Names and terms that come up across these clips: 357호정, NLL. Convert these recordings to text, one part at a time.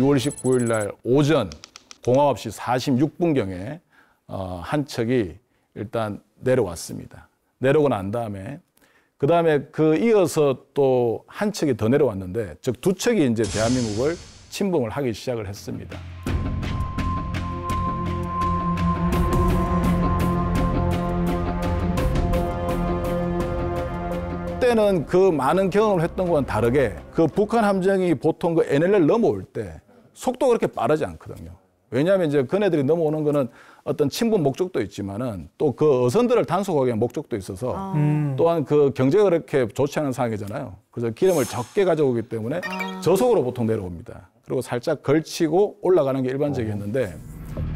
6월 19일 날 오전 공항 없이 46분경에 한 척이 일단 내려왔습니다. 내려오고 난 다음에 그 이어서 또 한 척이 더 내려왔는데, 즉 두 척이 이제 대한민국을 침범을 하기 시작을 했습니다. 그때는 그 많은 경험을 했던 것과는 다르게 그 북한 함정이 보통 그 NLL 넘어올 때 속도가 그렇게 빠르지 않거든요. 왜냐하면 이제 그네들이 넘어오는 거는 어떤 친분 목적도 있지만은 또 그 어선들을 단속하기 위한 목적도 있어서 또한 그 경제가 그렇게 좋지 않은 상황이잖아요. 그래서 기름을 적게 가져오기 때문에 저속으로 보통 내려옵니다. 그리고 살짝 걸치고 올라가는 게 일반적이었는데,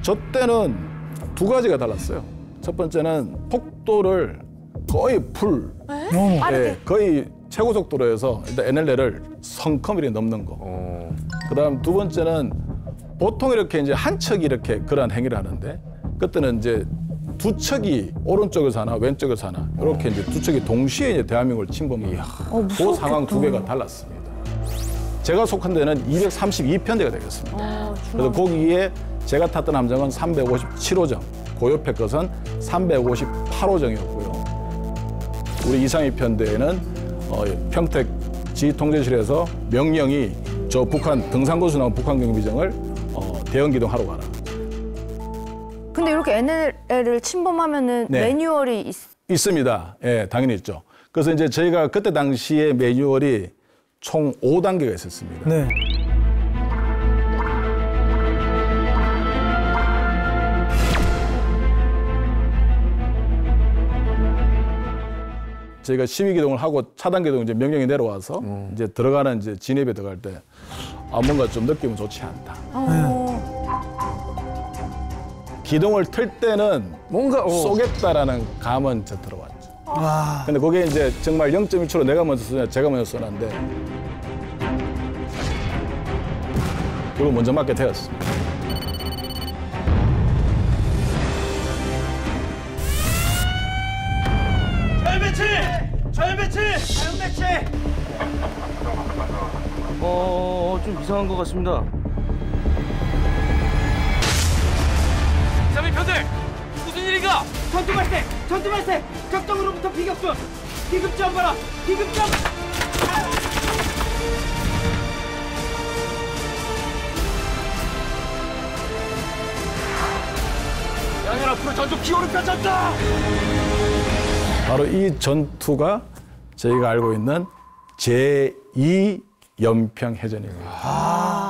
저 때는 두 가지가 달랐어요. 첫 번째는 폭도를 거의 거의 최고 속도로에서 일단 NLL을 성컴이리 넘는 거. 그다음 두 번째는 보통 이렇게 이제 한 척이 이렇게 그러한 행위를 하는데, 그때는 이제 두 척이 오른쪽에서 하나 왼쪽에서 하나 이렇게 이제 두 척이 동시에 이제 대한민국을 침범을 하고, 그 상황 두 개가 달랐습니다. 제가 속한 데는 232편대가 되겠습니다. 그래서 거기에 제가 탔던 함정은 357호정, 그 옆에 것은 358호정이었고요. 우리 232편대에는 평택 지휘통제실에서 명령이 저 북한 등산고수 나온 북한 경비정을 대응기동하러 가라. 근데 이렇게 NLL을 침범하면은 매뉴얼이 있습니다. 예, 당연히 있죠. 그래서 이제 저희가 그때 당시에 매뉴얼이 총 5단계가 있었습니다. 네. 저희가 시위 기동을 하고 차단 기동 이제 명령이 내려와서 이제 들어가는 이제 진입에 들어갈 때 뭔가 좀 느낌은 좋지 않다. 기동을 틀 때는 뭔가 쏘겠다라는 감은 저 들어왔죠. 근데 그게 이제 정말 0.1초로 내가 먼저 쏘냐 제가 먼저 쏘는데 그리고 먼저 맞게 되었습니다. 자연 배치! 좀 이상한 것 같습니다. 3일편들! 무슨 일인가? 전투 발생! 적정으로부터 비격분! 비급점 봐라! 비급점! 양현 앞으로 전투 기호를 펼쳤다! 바로 이 전투가 저희가 알고 있는 제2연평해전입니다.